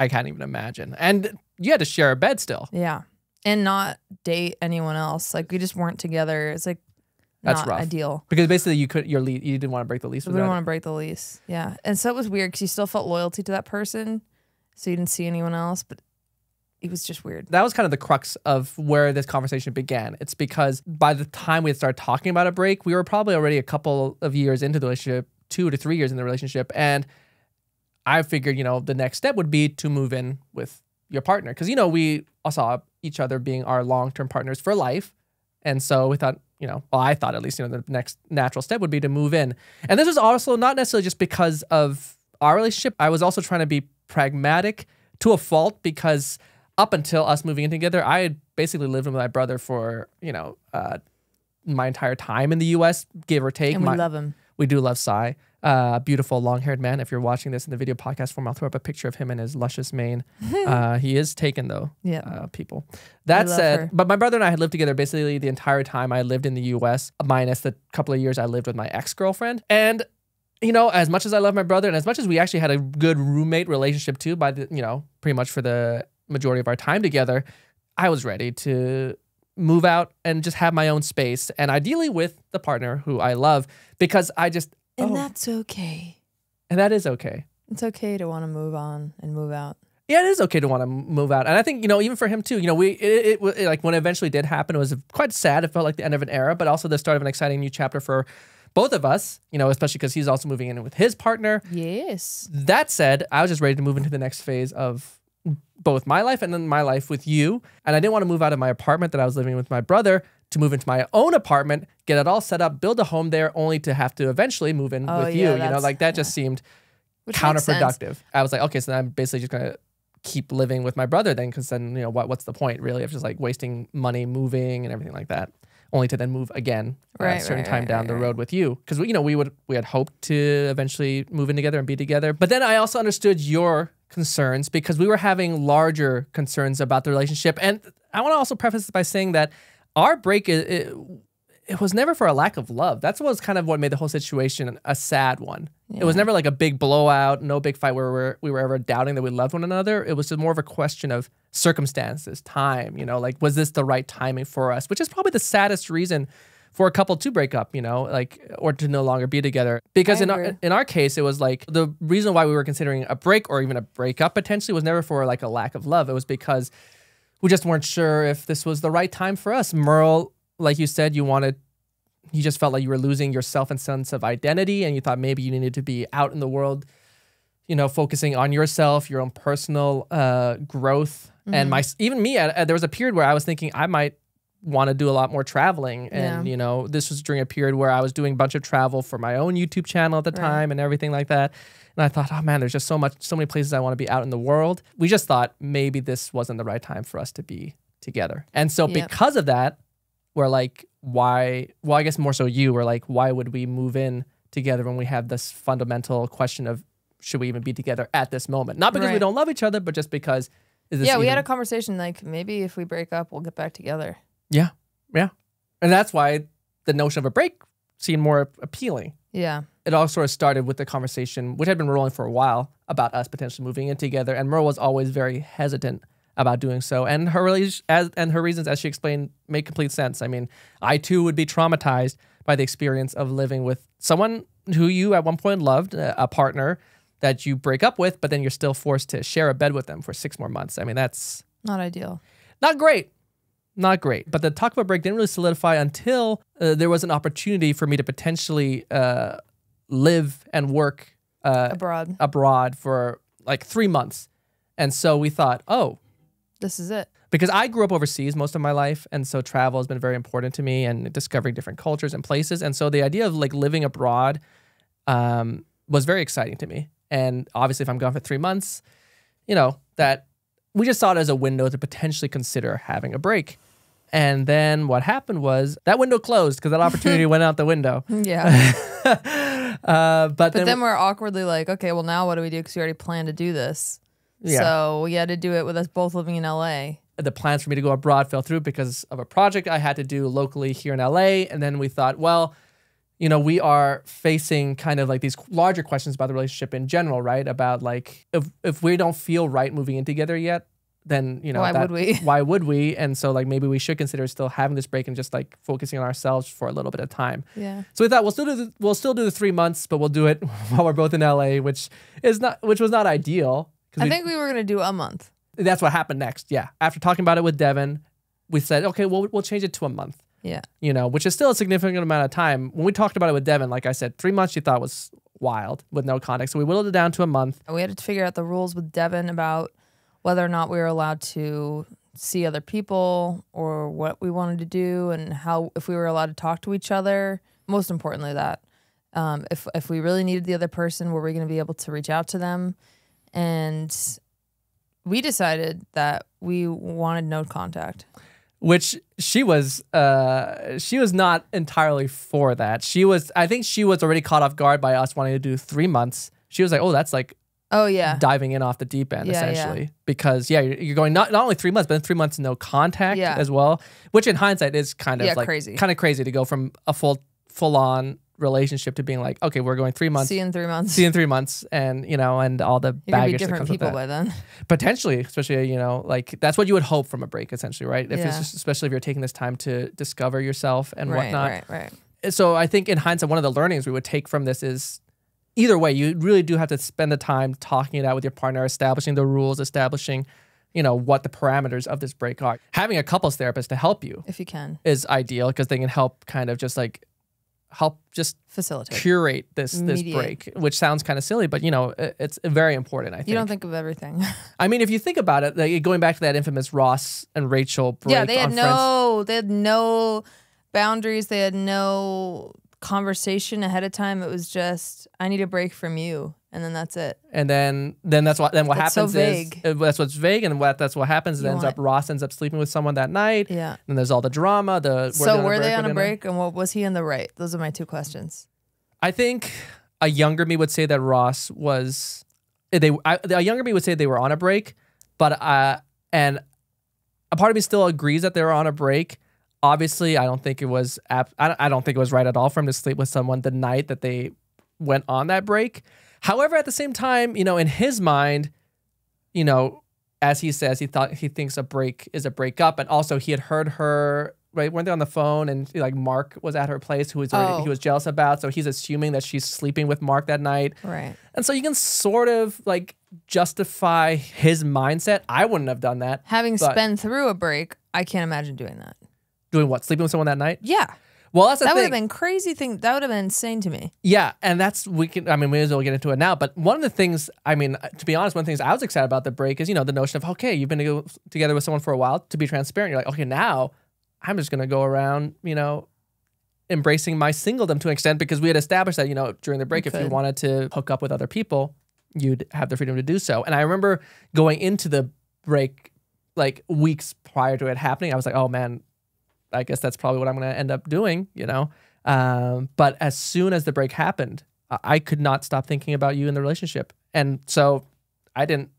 I can't even imagine. And you had to share a bed still. Yeah. And not date anyone else. Like, we just weren't together. It's like, that's not rough. Ideal. Because basically you could, your lease, you didn't want to break the lease. We didn't want to break the lease. Yeah. And so it was weird because you still felt loyalty to that person. So you didn't see anyone else, but it was just weird. That was kind of the crux of where this conversation began. It's because by the time we had started talking about a break, we were probably already a couple of years into the relationship, two to three years in the relationship. And I figured, you know, the next step would be to move in with your partner. Because, you know, we saw each other being our long-term partners for life. And so we thought, you know, well, I thought at least, you know, the next natural step would be to move in. And this was also not necessarily just because of our relationship. I was also trying to be pragmatic to a fault, because up until us moving in together, I had basically lived with my brother for, you know, uh, my entire time in the U S, give or take. And we my, love him. We do love Cy. Uh, beautiful long-haired man. If you're watching this in the video podcast form, I'll throw up a picture of him and his luscious mane. uh, he is taken, though, yeah. uh, people. That said, her. but my brother and I had lived together basically the entire time I lived in the U S, minus the couple of years I lived with my ex-girlfriend. And, you know, as much as I love my brother and as much as we actually had a good roommate relationship, too, by the, you know, pretty much for the majority of our time together, I was ready to move out and just have my own space, and ideally with the partner who I love, because I just and oh. that's okay. And that is okay. It's okay to want to move on and move out. Yeah, it is okay to want to move out. And I think, you know, even for him too, you know, we it, it, it like when it eventually did happen, it was quite sad. It felt like the end of an era, but also the start of an exciting new chapter for both of us, you know, especially because he's also moving in with his partner. Yes. That said, I was just ready to move into the next phase of both my life and then my life with you. And I didn't want to move out of my apartment that I was living with my brother to move into my own apartment, get it all set up, build a home there, only to have to eventually move in oh, with yeah, you. You know, like that yeah. just seemed Which counterproductive. I was like, okay, so then I'm basically just going to keep living with my brother then, because then, you know, what what's the point really of just like wasting money moving and everything like that, only to then move again right, uh, a certain right, time right, down right, the road right. with you. Because, you know, we would we had hoped to eventually move in together and be together. But then I also understood your concerns, because we were having larger concerns about the relationship. And I want to also preface this by saying that our break, it, it, it was never for a lack of love. That's what was kind of what made the whole situation a sad one. Yeah. It was never like a big blowout, no big fight where we were, we were ever doubting that we loved one another. It was just more of a question of circumstances, time, you know, like, was this the right timing for us? Which is probably the saddest reason for a couple to break up, you know, like, or to no longer be together. Because in our, in our case, it was like the reason why we were considering a break or even a breakup potentially was never for like a lack of love. It was because we just weren't sure if this was the right time for us. Merle, like you said, you wanted, you just felt like you were losing yourself and sense of identity, and you thought maybe you needed to be out in the world, you know, focusing on yourself, your own personal uh, growth. Mm-hmm. And my, even me, I, I, there was a period where I was thinking I might want to do a lot more traveling. And, yeah. you know, this was during a period where I was doing a bunch of travel for my own YouTube channel at the right. time and everything like that. And I thought, oh man, there's just so much, so many places I want to be out in the world. We just thought maybe this wasn't the right time for us to be together. And so yep. because of that, we're like, why, well, I guess more so you were like, why would we move in together when we have this fundamental question of, should we even be together at this moment? Not because right. we don't love each other, but just because. Is this yeah, we even? Had a conversation like, maybe if we break up, we'll get back together. Yeah, yeah. And that's why the notion of a break seemed more appealing. Yeah. It all sort of started with the conversation, which had been rolling for a while, about us potentially moving in together. And Merle was always very hesitant about doing so. And her, as, and her reasons, as she explained, made complete sense. I mean, I too would be traumatized by the experience of living with someone who you at one point loved, a partner that you break up with, but then you're still forced to share a bed with them for six more months. I mean, that's... not ideal. Not great. Not great. But the talk about break didn't really solidify until uh, there was an opportunity for me to potentially uh, live and work uh, abroad abroad for like three months. And so we thought, oh, this is it. Because I grew up overseas most of my life. And so travel has been very important to me and discovering different cultures and places. And so the idea of like living abroad um, was very exciting to me. And obviously if I'm gone for three months, you know, that we just saw it as a window to potentially consider having a break. And then what happened was that window closed because that opportunity went out the window. Yeah. uh, but, but then, then we're awkwardly like, okay, well now what do we do? Because we already planned to do this. Yeah. So we had to do it with us both living in L A. The plans for me to go abroad fell through because of a project I had to do locally here in L A. And then we thought, well, you know, we are facing kind of like these larger questions about the relationship in general, right? About like, if, if we don't feel right moving in together yet, then, you know, why that, would we? Why would we? And so like, maybe we should consider still having this break and just like focusing on ourselves for a little bit of time. Yeah. So we thought we'll still do the, we'll still do the three months, but we'll do it while we're both in L A, which is not, which was not ideal. I we, think we were gonna do a month. That's what happened next. Yeah. After talking about it with Devin, we said, okay, well, we'll change it to a month. Yeah. You know, which is still a significant amount of time. When we talked about it with Devin, like I said, three months she thought was wild with no context. So we whittled it down to a month. And we had to figure out the rules with Devin about whether or not we were allowed to see other people or what we wanted to do and how, if we were allowed to talk to each other. Most importantly, that um, if, if we really needed the other person, were we going to be able to reach out to them? And we decided that we wanted no contact. Which she was, uh, she was not entirely for that. She was, I think she was already caught off guard by us wanting to do three months. She was like, oh, that's like, oh yeah, diving in off the deep end, yeah, essentially. Yeah. Because yeah, you're going not not only three months, but then three months no contact, yeah, as well. Which in hindsight is kind of yeah, like crazy, kind of crazy to go from a full full on relationship to being like, okay, we're going three months. See you in three months. See you in three months, and you know, and all the You're baggage. Be different that comes people with that. By then. Potentially, especially you know, like that's what you would hope from a break, essentially, right? If yeah. it's just, especially if you're taking this time to discover yourself and right, whatnot. Right, right. So I think in hindsight, one of the learnings we would take from this is, either way, you really do have to spend the time talking it out with your partner, establishing the rules, establishing, you know, what the parameters of this break are. Having a couples therapist to help you, if you can, is ideal because they can help kind of just like. help just facilitate, curate this Mediate. this break, which sounds kind of silly, but you know, it's very important, I think. You don't think of everything. I mean, if you think about it, like, going back to that infamous Ross and Rachel break. Yeah, they had on no, Friends. They had no boundaries. They had no conversation ahead of time. It was just, I need a break from you. And then that's it. And then, then that's what then what that's happens so vague. is that's what's vague, and what that's what happens. It ends up Ross ends up sleeping with someone that night. Yeah. And there's all the drama. The so were they on a break? On a break and what was he in the right? Those are my two questions. I think a younger me would say that Ross was. They I, a younger me would say they were on a break, but uh, and a part of me still agrees that they were on a break. Obviously, I don't think it was. I don't, I don't think it was right at all for him to sleep with someone the night that they went on that break. However, at the same time, you know, in his mind, you know, as he says, he thought he thinks a break is a breakup, and also he had heard her, right? Weren't they on the phone? And like Mark was at her place, who was already, oh. he was jealous about, so he's assuming that she's sleeping with Mark that night, right? And so you can sort of like justify his mindset. I wouldn't have done that. Having spent through a break, I can't imagine doing that. Doing what? Sleeping with someone that night? Yeah. Well, that's the that thing. Would have been crazy thing. That would have been insane to me. Yeah, and that's we can. I mean, we as well get into it now. But one of the things, I mean, to be honest, one of the things I was excited about the break is you know the notion of okay, you've been together with someone for a while. To be transparent, you're like, okay, now I'm just gonna go around, you know, embracing my singledom to an extent because we had established that you know during the break, you if could. you wanted to hook up with other people, you'd have the freedom to do so. And I remember going into the break like weeks prior to it happening, I was like, oh man. I guess that's probably what I'm going to end up doing, you know? Um, but as soon as the break happened, I could not stop thinking about you in the relationship. And so I didn't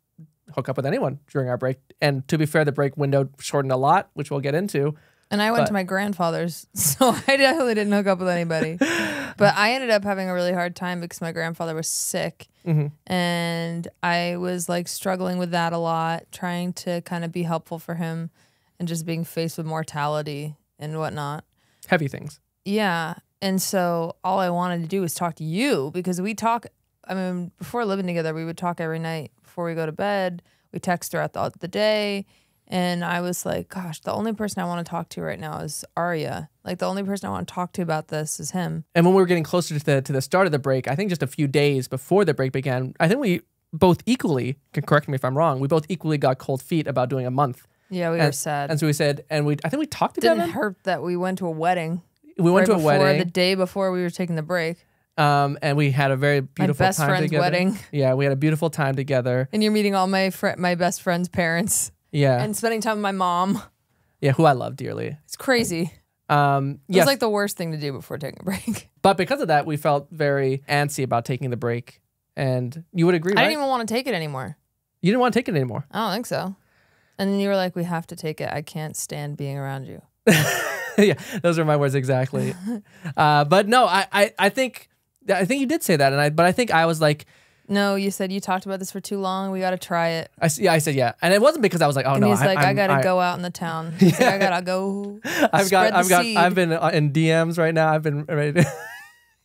hook up with anyone during our break. And to be fair, the break window shortened a lot, which we'll get into. And I went but to my grandfather's, so I definitely didn't hook up with anybody. But I ended up having a really hard time because my grandfather was sick. Mm-hmm. And I was like struggling with that a lot, trying to kind of be helpful for him and just being faced with mortality and whatnot. Heavy things. Yeah. And so all I wanted to do was talk to you because we talk, I mean, before living together, we would talk every night before we go to bed. We text throughout the, the day. And I was like, gosh, the only person I want to talk to right now is Aria. Like the only person I want to talk to about this is him. And when we were getting closer to the, to the start of the break, I think just a few days before the break began, I think we both equally, correct me if I'm wrong, we both equally got cold feet about doing a month. Yeah, we and, were sad. And so we said, and we I think we talked to Devin. Didn't hurt that we went to a wedding. We went right to a wedding. The day before we were taking the break. Um, and we had a very beautiful my best time friend's together. Wedding. Yeah, we had a beautiful time together. And you're meeting all my fr my best friend's parents. Yeah. And spending time with my mom. Yeah, who I love dearly. It's crazy. Um, it was yes. like the worst thing to do before taking a break. But because of that, we felt very antsy about taking the break. And you would agree, I right? I didn't even want to take it anymore. You didn't want to take it anymore? I don't think so. And then you were like, we have to take it. I can't stand being around you. Yeah, those are my words exactly. Uh, but no, I, I, I think I think you did say that, and I but I think I was like, no, you said you talked about this for too long. We got to try it. I yeah, I said yeah, and it wasn't because I was like, oh and no, he's I, like, I'm, I gotta I, go out in the town. He's yeah. like, I gotta go. I've got, the I've got, seed. I've been in D Ms right now. I've been ready to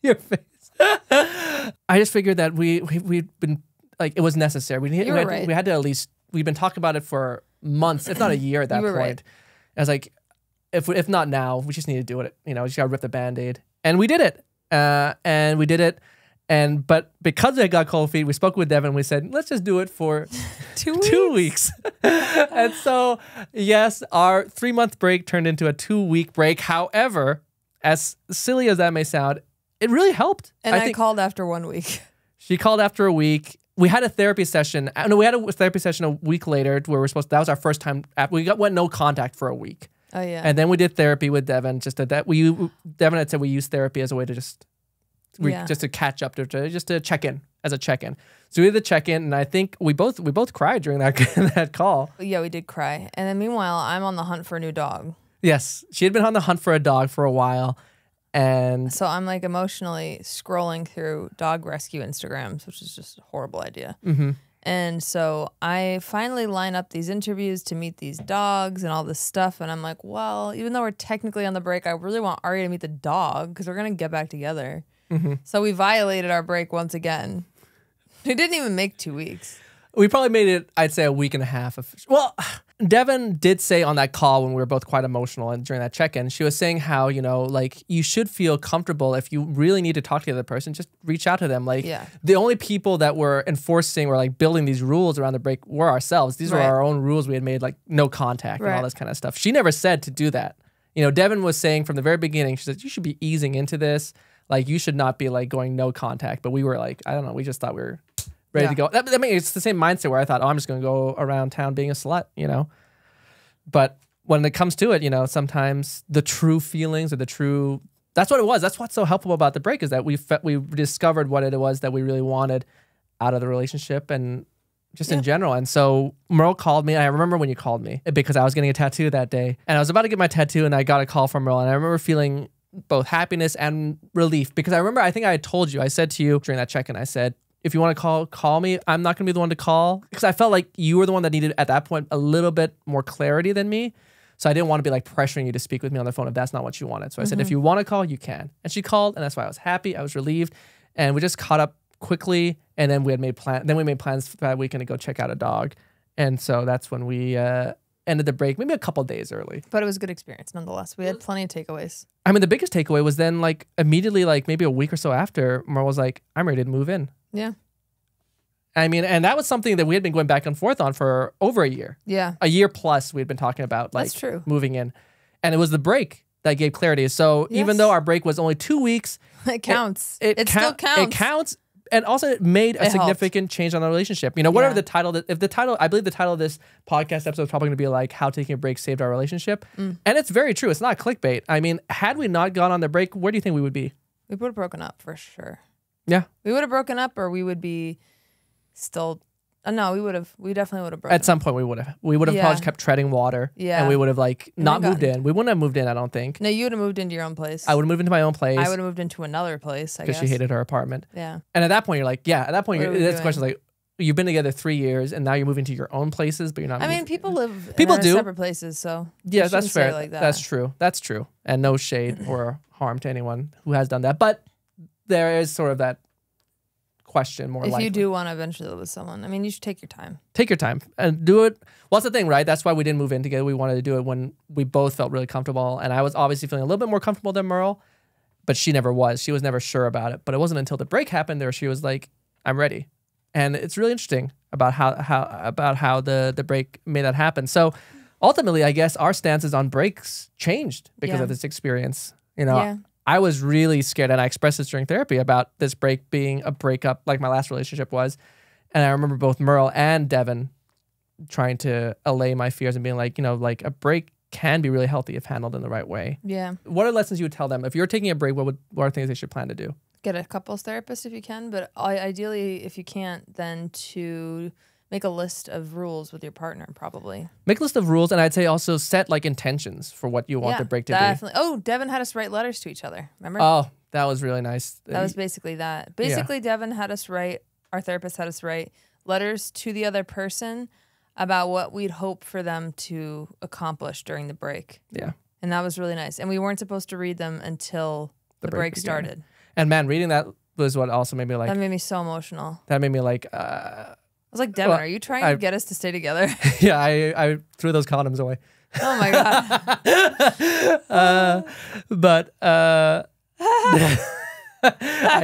your face. I just figured that we, we we'd been like it was necessary. We, we, had, right. we had to at least we've been talking about it for months, if not a year at that point. Right. I was like, if if not now, we just need to do it. You know, we just gotta rip the Band-Aid, and we did it. Uh, and we did it. And but because it got cold feet, we spoke with Devin. We said, let's just do it for two weeks. two weeks. And so, yes, our three month break turned into a two week break. However, as silly as that may sound, it really helped. And I, I called after one week. She called after a week. We had a therapy session. No, we had a therapy session a week later where we were supposed. To, that was our first time. After, we got went no contact for a week. Oh yeah. And then we did therapy with Devin. Just that we Devin had said we used therapy as a way to just. We, yeah. Just to catch up, to just to check in as a check in. So we did the check in, and I think we both we both cried during that that call. Yeah, we did cry. And then meanwhile, I'm on the hunt for a new dog. Yes, she had been on the hunt for a dog for a while, and so I'm like emotionally scrolling through dog rescue Instagrams, which is just a horrible idea. Mm-hmm. And so I finally line up these interviews to meet these dogs and all this stuff, and I'm like, well, even though we're technically on the break, I really want Aria to meet the dog because we're gonna get back together. Mm-hmm. So we violated our break once again. We didn't even make two weeks. We probably made it, I'd say, a week and a half. Of, well, Devin did say on that call when we were both quite emotional and during that check-in, she was saying how, you know, like, you should feel comfortable if you really need to talk to the other person, just reach out to them. Like, yeah. The only people that were enforcing or, like, building these rules around the break were ourselves. These right. were our own rules we had made, like, no contact right. and all this kind of stuff. She never said to do that. You know, Devin was saying from the very beginning, she said, you should be easing into this. Like, you should not be, like, going no contact. But we were, like, I don't know. We just thought we were ready yeah. to go. That, I mean, it's the same mindset where I thought, oh, I'm just going to go around town being a slut, you know. But when it comes to it, you know, sometimes the true feelings or the true... That's what it was. That's what's so helpful about the break is that we fe we discovered what it was that we really wanted out of the relationship and just yeah. in general. And so Merle called me. And I remember when you called me because I was getting a tattoo that day. And I was about to get my tattoo, and I got a call from Merle. And I remember feeling... both happiness and relief, because I remember I think I had told you, I said to you during that check-in, I said, if you want to call, call me. I'm not going to be the one to call, because I felt like you were the one that needed, at that point, a little bit more clarity than me. So I didn't want to be like pressuring you to speak with me on the phone if that's not what you wanted. So I mm-hmm. said, if you want to call, you can. And she called, and that's why I was happy. I was relieved. And we just caught up quickly, and then we had made plans. Then we made plans for that weekend to go check out a dog. And so that's when we... Uh, ended the break maybe a couple days early, but it was a good experience nonetheless. We had plenty of takeaways. I mean, the biggest takeaway was then, like, immediately, like, maybe a week or so after, Merle was like, I'm ready to move in. Yeah, I mean, and that was something that we had been going back and forth on for over a year. Yeah, a year plus we had been talking about, like, that's true. Moving in, and it was the break that gave clarity. So yes. even though our break was only two weeks, it counts. It, it, it still counts. It counts. And also it made a it significant helped. change on the relationship. You know, whatever yeah. the title, that, if the title, I believe the title of this podcast episode is probably going to be like How Taking a Break Saved Our Relationship. Mm. And it's very true. It's not clickbait. I mean, had we not gone on the break, where do you think we would be? We would have broken up for sure. Yeah. We would have broken up, or we would be still, uh, no, we would have, we definitely would have broken up. At some point we would have. We would have yeah. probably just kept treading water. Yeah. And we would have, like, and not moved in. We wouldn't have moved in, I don't think. No, you would have moved into your own place. I would have moved into my own place. I would have moved into another place, I guess. Because she hated her apartment. Yeah. And at that point, you're like, yeah, at that point, you're, this question's like, you've been together three years, and now you're moving to your own places, but you're not. I mean, people live people in do. separate places, so. Yeah, that's fair. Like that. That's true. That's true. And no shade or harm to anyone who has done that. But there is sort of that question more if likely. You do want to eventually live with someone, I mean, you should take your time. Take your time and do it. Well, that's the thing, right? That's why we didn't move in together. We wanted to do it when we both felt really comfortable, and I was obviously feeling a little bit more comfortable than Merle, but she never was. She was never sure about it. But it wasn't until the break happened there she was like, I'm ready. And it's really interesting about how how about how the the break made that happen. So ultimately, I guess our stances on breaks changed because yeah. of this experience, you know. Yeah. I was really scared, and I expressed this during therapy, about this break being a breakup like my last relationship was. And I remember both Merle and Devin trying to allay my fears and being like, you know, like, a break can be really healthy if handled in the right way. Yeah. What are lessons you would tell them? If you're taking a break, what, would, what are things they should plan to do? Get a couples therapist if you can, but ideally, if you can't, then to Make a list of rules with your partner, probably. Make a list of rules, and I'd say also set like intentions for what you want yeah, the break to definitely. be. Oh, Devin had us write letters to each other. Remember? Oh, that was really nice. That was basically that. Basically, yeah. Devin had us write, our therapist had us write letters to the other person about what we'd hope for them to accomplish during the break. Yeah. And that was really nice. And we weren't supposed to read them until the, the break, break started. And man, reading that was what also made me like... That made me so emotional. That made me like... Uh, I was like, Devin, well, are you trying I, to get us to stay together? Yeah, I, I threw those condoms away. Oh, my God. uh, but... Uh,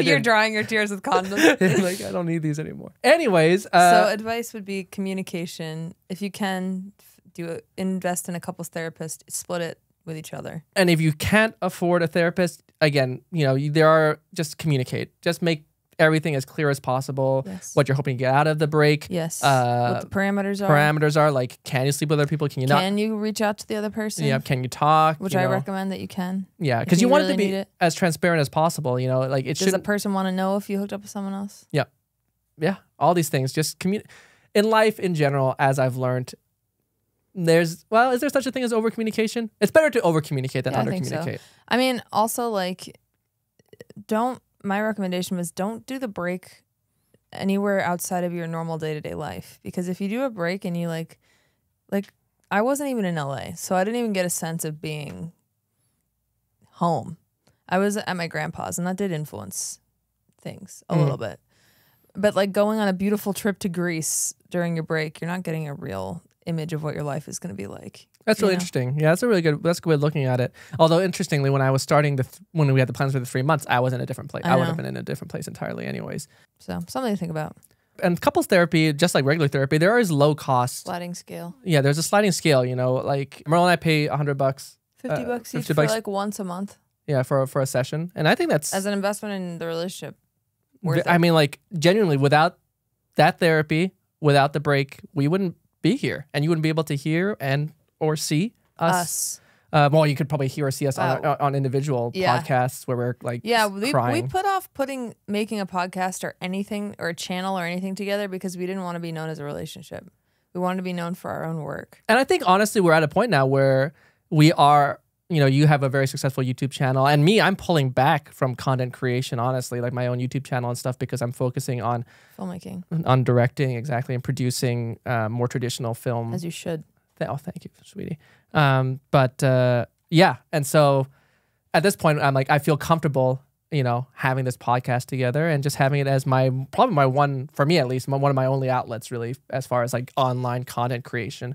You're drying your tears with condoms. Like, I don't need these anymore. Anyways. Uh, so advice would be communication. If you can, do it, invest in a couple's therapist, split it with each other. And if you can't afford a therapist, again, you know, there are, just communicate. Just make everything as clear as possible. Yes. What you're hoping to get out of the break. Yes. Uh, what the parameters are. Parameters are like, can you sleep with other people? Can you can not? Can you reach out to the other person? Yeah. Can you talk? Which you I know. recommend that you can. Yeah, because you, you want really it to be it. as transparent as possible. You know, like it should. Does a person want to know if you hooked up with someone else? Yeah, yeah. All these things. Just communicate. In life, in general, as I've learned, there's well, is there such a thing as over communication? It's better to over communicate than yeah, under communicate. I, so. I mean, also like, don't. My recommendation was don't do the break anywhere outside of your normal day-to-day life, because if you do a break and you like, like I wasn't even in L A, so I didn't even get a sense of being home. I was at my grandpa's and that did influence things a mm. little bit, but like going on a beautiful trip to Greece during your break, you're not getting a real image of what your life is going to be like. That's really yeah. interesting. Yeah, that's a really good. That's a good way of looking at it. Although interestingly, when I was starting the th when we had the plans for the three months, I was in a different place. I, I would have been in a different place entirely, anyways. So something to think about. And couples therapy, just like regular therapy, there is low cost sliding scale. Yeah, there's a sliding scale. You know, like Merle and I pay a hundred bucks, fifty uh, bucks each for bucks. like once a month. Yeah, for for a session, and I think that's as an investment in the relationship. Worth it. I mean, like genuinely, without that therapy, without the break, we wouldn't be here, and you wouldn't be able to hear and. Or see us. us. Uh, well, you could probably hear or see us wow. on, our, on individual yeah. podcasts where we're like, yeah, we, we put off putting making a podcast or anything or a channel or anything together because we didn't want to be known as a relationship. We wanted to be known for our own work. And I think honestly, we're at a point now where we are. You know, you have a very successful YouTube channel, and me, I'm pulling back from content creation, honestly, like my own YouTube channel and stuff, because I'm focusing on filmmaking, on directing exactly, and producing uh, more traditional film. As you should. Oh, thank you, sweetie. Um, but uh, yeah, and so at this point, I'm like, I feel comfortable, you know, having this podcast together and just having it as my probably my one for me at least my, one of my only outlets really as far as like online content creation.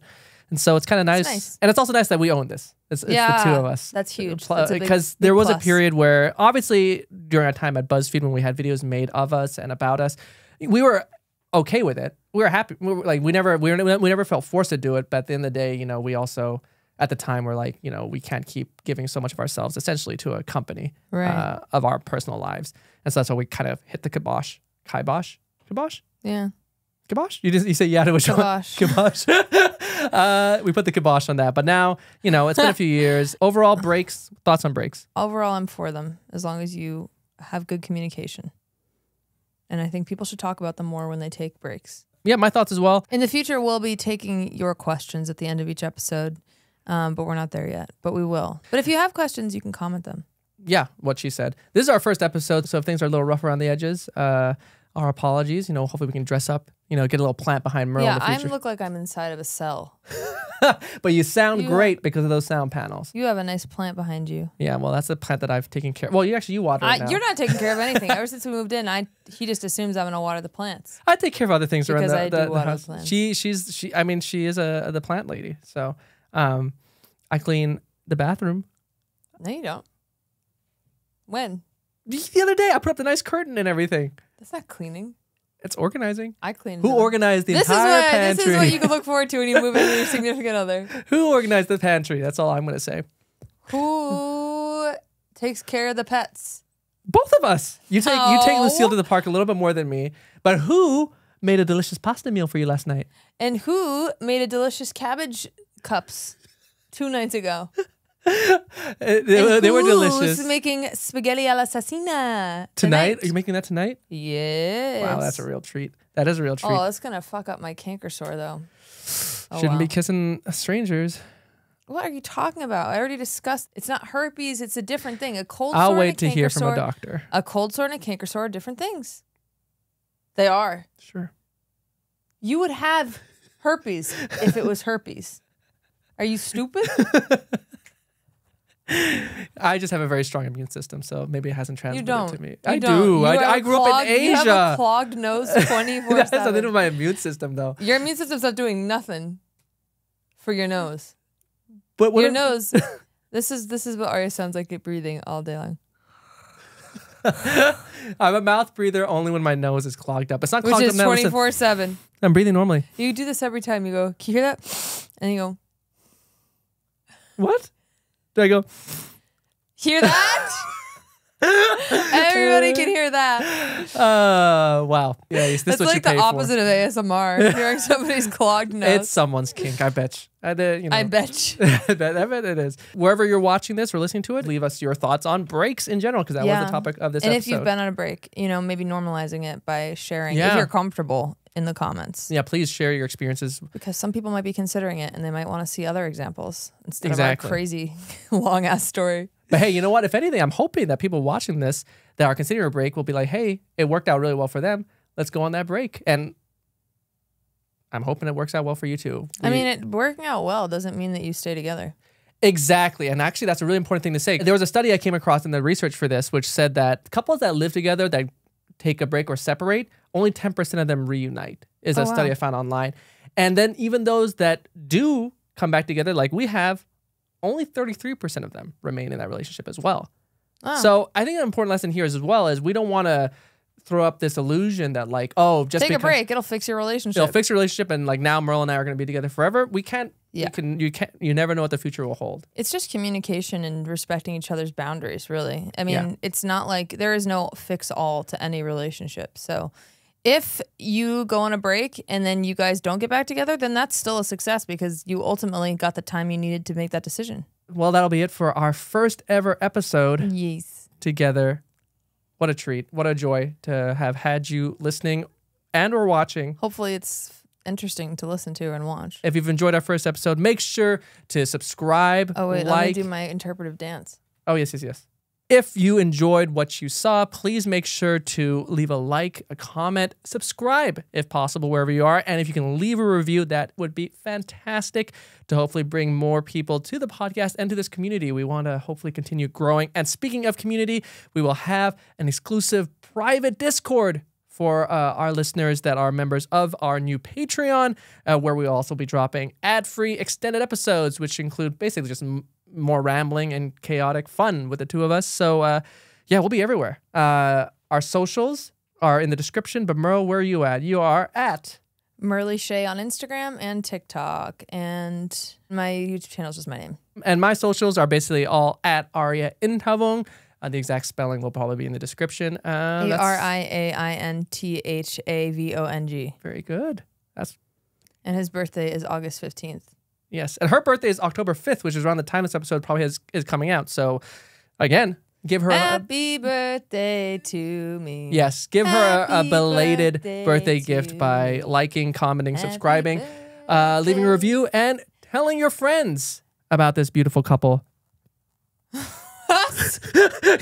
And so it's kind of nice. nice, and it's also nice that we own this. It's, it's yeah, the two of us. That's huge. Because there was plus. a period where obviously during our time at BuzzFeed when we had videos made of us and about us, we were okay with it. We were happy. We were, like we never, we were, we never felt forced to do it. But at the end of the day, you know, we also at the time were like, you know, we can't keep giving so much of ourselves essentially to a company right. uh, of our personal lives, and so that's why we kind of hit the kibosh, kibosh, kibosh. Yeah, kibosh. You just you say yeah to which kibosh. one? Kibosh. Kibosh. uh, we put the kibosh on that, but now you know it's been a few years. Overall, breaks. Thoughts on breaks? Overall, I'm for them as long as you have good communication, and I think people should talk about them more when they take breaks. Yeah, my thoughts as well. In the future, we'll be taking your questions at the end of each episode, um, but we're not there yet, but we will. But if you have questions, you can comment them. Yeah, what she said. This is our first episode, so if things are a little rough around the edges, uh, our apologies. You know, hopefully we can dress up, you know, get a little plant behind Merle yeah, in the future. Yeah, I look like I'm inside of a cell. But you sound you, great because of those sound panels. You have a nice plant behind you. Yeah, well, that's the plant that I've taken care of. Well, you actually, you water it I, now. You're not taking care of anything. Ever since we moved in, I he just assumes I'm going to water the plants. I take care of other things because around the, I the, do the water house. Plants. She, she's, she, I mean, she is a, the plant lady. So um, I clean the bathroom. No, you don't. When? The other day, I put up the nice curtain and everything. That's not cleaning. It's organizing. I cleaned Who them. organized the this entire is what, pantry? This is what you can look forward to when you move in with your significant other. Who organized the pantry? That's all I'm going to say. Who takes care of the pets? Both of us. You take oh. you take Lucille to the park a little bit more than me. But who made a delicious pasta meal for you last night? And who made a delicious cabbage cups two nights ago? they, they were delicious. Who's making spaghetti alla assassina tonight? tonight? Are you making that tonight? Yes. Wow, that's a real treat. That is a real treat. Oh, that's gonna fuck up my canker sore though. Oh, Shouldn't wow. be kissing strangers. What are you talking about? I already discussed. It's not herpes. It's a different thing. A cold I'll sore. I'll wait and a to hear from sore, a doctor. A cold sore and a canker sore are different things. They are. Sure. You would have herpes if it was herpes. Are you stupid? I just have a very strong immune system, so maybe it hasn't transmitted you don't. to me. You I don't. do. You I, I grew clogged, up in Asia. You have a clogged nose twenty-four seven. That's something to do with my immune system, though. Your immune system's not doing nothing for your nose. But what your nose. This is this is what Aria sounds like it breathing all day long. I'm a mouth breather only when my nose is clogged up. It's not clogged up. Which is twenty-four seven. I'm breathing normally. You do this every time. You go, can you hear that? And you go, what? Do I go? Hear that? Everybody can hear that. Uh, wow. Yeah, this That's is what like you pay the opposite for. of A S M R. Hearing somebody's clogged nose. It's someone's kink, I bet. I, uh, you know. I bet. I bet. I bet it is. Wherever you're watching this or listening to it, leave us your thoughts on breaks in general, because that yeah. was the topic of this and episode. And if you've been on a break, you know, maybe normalizing it by sharing yeah. if you're comfortable in the comments. Yeah, please share your experiences, because some people might be considering it and they might want to see other examples instead exactly. of our crazy long ass story. But hey, you know what? If anything, I'm hoping that people watching this that are considering a break will be like, hey, it worked out really well for them. Let's go on that break. And I'm hoping it works out well for you too. We I mean, it working out well doesn't mean that you stay together. Exactly. And actually, that's a really important thing to say. There was a study I came across in the research for this, which said that couples that live together that take a break or separate, only ten percent of them reunite, is oh, a wow. study I found online. And then even those that do come back together, like we have, only thirty-three percent of them remain in that relationship as well. Oh. So I think an important lesson here is as well is we don't want to throw up this illusion that like, oh, just take a break, it'll fix your relationship. It'll fix your relationship, and like now Merle and I are going to be together forever. We can't. Yeah. You can. You can't. You never know what the future will hold. It's just communication and respecting each other's boundaries. Really, I mean, yeah. it's not like there is no fix all to any relationship. So if you go on a break and then you guys don't get back together, then that's still a success because you ultimately got the time you needed to make that decision. Well, that'll be it for our first ever episode. Yes. Together. What a treat. What a joy to have had you listening and or watching. Hopefully it's interesting to listen to and watch. If you've enjoyed our first episode, make sure to subscribe. Oh, wait, like. Let me do my interpretive dance. Oh, yes, yes, yes. If you enjoyed what you saw, please make sure to leave a like, a comment, subscribe if possible wherever you are. And if you can leave a review, that would be fantastic to hopefully bring more people to the podcast and to this community. We want to hopefully continue growing. And speaking of community, we will have an exclusive private Discord for uh, our listeners that are members of our new Patreon, uh, where we will also be dropping ad-free extended episodes, which include basically just more rambling and chaotic fun with the two of us. So uh, yeah, we'll be everywhere. Uh, our socials are in the description, but Merle, where are you at? You are at Merle Shea on Instagram and TikTok, and my YouTube channel is just my name. And my socials are basically all at Aria Inthavong. Uh, the exact spelling will probably be in the description. Uh, A R I A I N T H A V O N G. Very good. That's And his birthday is August fifteenth. Yes, and her birthday is October fifth, which is around the time this episode probably has, is coming out. So, again, give her happy a... birthday to me. Yes, give happy her a, a belated birthday, birthday gift by liking, commenting, happy subscribing, uh, leaving a review, and telling your friends about this beautiful couple.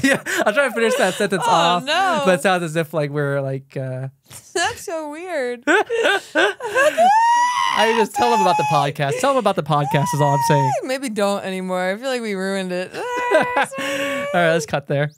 Yeah, I'll try to finish that sentence oh, off. No. But it sounds as if like we're like... Uh... That's so weird. I just tell them about the podcast. Tell them about the podcast is all I'm saying. Maybe don't anymore. I feel like we ruined it. All right, let's cut there.